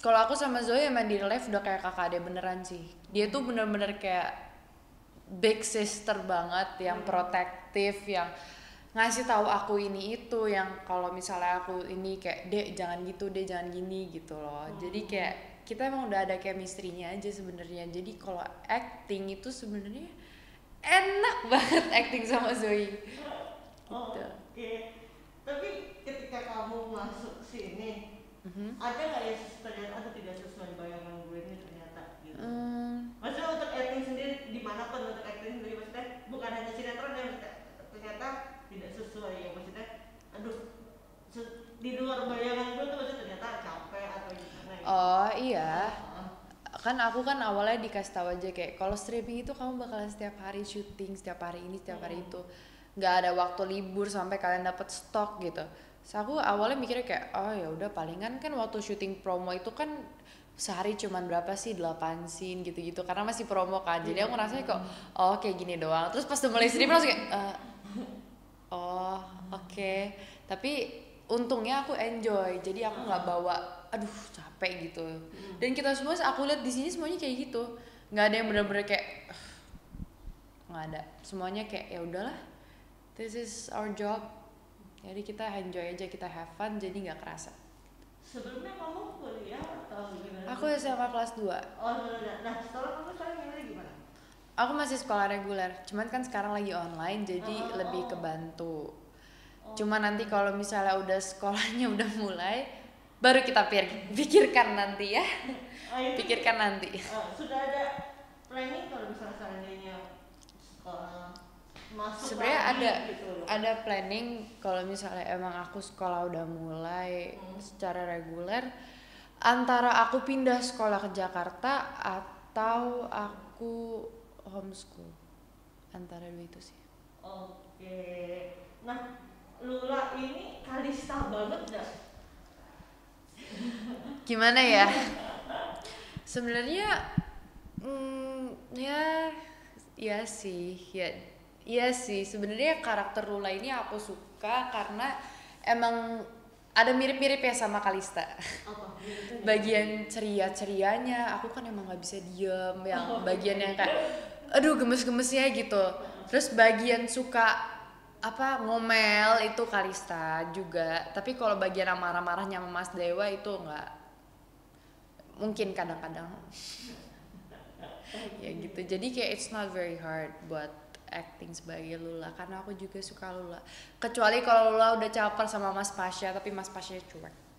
Kalau aku sama Zoe emang di live udah kayak kakak adik beneran sih. Dia tuh bener-bener kayak big sister banget, yang protektif, yang ngasih tahu aku ini itu, yang kalau misalnya aku ini kayak, "Dek, jangan gitu, Dek, jangan gini," gitu loh. Jadi kayak kita emang udah ada chemistry-nya aja sebenarnya. Jadi kalau acting itu sebenarnya enak banget acting sama Zoe. Oh, gitu. Oke. Tapi ketika kamu masuk sini, ada nggak ya sesuatu atau tidak sesuai bayangan gue ini ternyata gitu? Maksudnya untuk acting sendiri, dimanapun untuk acting sendiri, maksudnya bukan hanya sinetron yang ternyata tidak sesuai, ya maksudnya aduh di luar bayangan gue tuh, maksudnya ternyata capek atau gimana gitu. Oh iya, kan aku kan awalnya dikasih tahu aja kayak kalau streaming itu kamu bakalan setiap hari syuting, setiap hari ini, setiap hari itu, nggak ada waktu libur sampai kalian dapat stok gitu. So, aku awalnya mikirnya kayak, oh ya udah palingan kan waktu syuting promo itu kan sehari cuman berapa sih, 8 scene gitu-gitu, karena masih promo kan. Jadi aku ngerasanya kok, oh kayak gini doang. Terus pas mulai streaming langsung kayak, oh oke. Tapi untungnya aku enjoy, jadi aku nggak bawa aduh capek gitu. Dan kita semua, aku lihat di sini semuanya kayak gitu, nggak ada yang bener-bener kayak nggak ada, semuanya kayak ya udahlah, this is our job. Jadi kita enjoy aja, kita have fun, jadi nggak kerasa. Sebelumnya kamu kuliah atau gimana? Aku SMA kelas 2. Oh, nah setelah kamu sekarang gimana? Aku masih sekolah reguler, cuman kan sekarang lagi online, jadi lebih kebantu. Cuman nanti kalau misalnya udah sekolahnya udah mulai, baru kita pikirkan nanti ya. Pikirkan nanti. Sudah ada planning kalau misalnya seandainya sekolah? Sebenarnya ada gitu, ada planning kalau misalnya emang aku sekolah udah mulai secara reguler, antara aku pindah sekolah ke Jakarta atau aku homeschool, antara dua itu sih. Oke. Nah, Lula ini Callista banget gak? Gimana ya? Sebenarnya ya sih, ya. Iya sih, sebenarnya karakter Lula ini aku suka karena emang ada mirip-mirip ya sama Callista. Bagian ceria-cerianya, aku kan emang gak bisa diem, yang bagian yang kayak aduh gemes-gemesnya gitu. Terus bagian suka apa ngomel itu Callista juga, tapi kalau bagian marah-marahnya Mas Dewa itu enggak, mungkin kadang-kadang ya gitu. Jadi kayak it's not very hard buat acting sebagai Lula, karena aku juga suka Lula. Kecuali kalau Lula udah caper sama Mas Pasha, tapi Mas Pasha cuek.